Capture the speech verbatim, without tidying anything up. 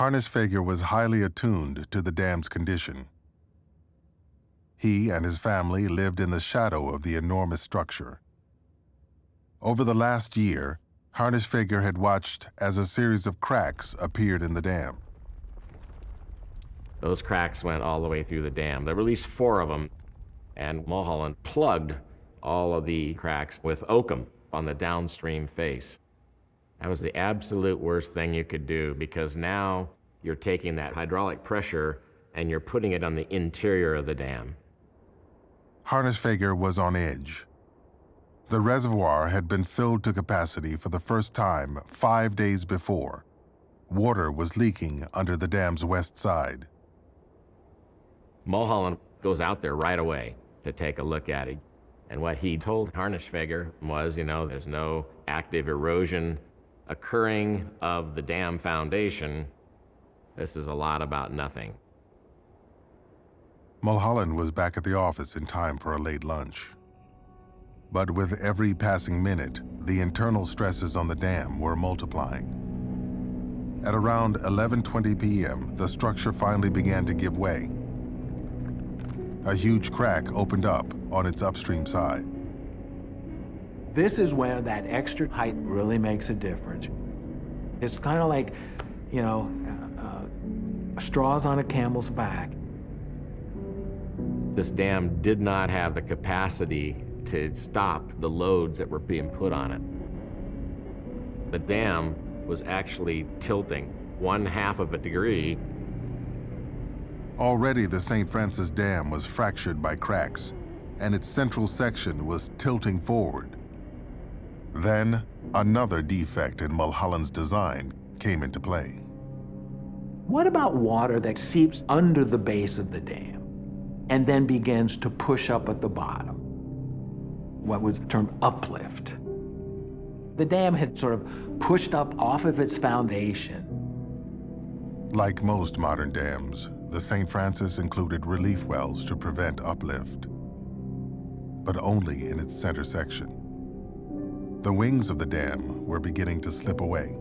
Harnischfeger was highly attuned to the dam's condition. He and his family lived in the shadow of the enormous structure. Over the last year, Harnischfeger had watched as a series of cracks appeared in the dam. Those cracks went all the way through the dam. There were at least four of them, and Mulholland plugged all of the cracks with oakum on the downstream face. That was the absolute worst thing you could do, because now you're taking that hydraulic pressure and you're putting it on the interior of the dam. Harnischfeger was on edge. The reservoir had been filled to capacity for the first time five days before. Water was leaking under the dam's west side. Mulholland goes out there right away to take a look at it. And what he told Harnischfeger was, you know, there's no active erosion occurring of the dam foundation. This is a lot about nothing. Mulholland was back at the office in time for a late lunch. But with every passing minute, the internal stresses on the dam were multiplying. At around eleven twenty p m, the structure finally began to give way. A huge crack opened up on its upstream side. This is where that extra height really makes a difference. It's kind of like, you know, uh, straws on a camel's back. This dam did not have the capacity to stop the loads that were being put on it. The dam was actually tilting one half of a degree. Already the Saint Francis Dam was fractured by cracks, and its central section was tilting forward. Then another defect in Mulholland's design came into play. What about water that seeps under the base of the dam and then begins to push up at the bottom? What was termed uplift. The dam had sort of pushed up off of its foundation. Like most modern dams, the Saint Francis included relief wells to prevent uplift, but only in its center section. The wings of the dam were beginning to slip away.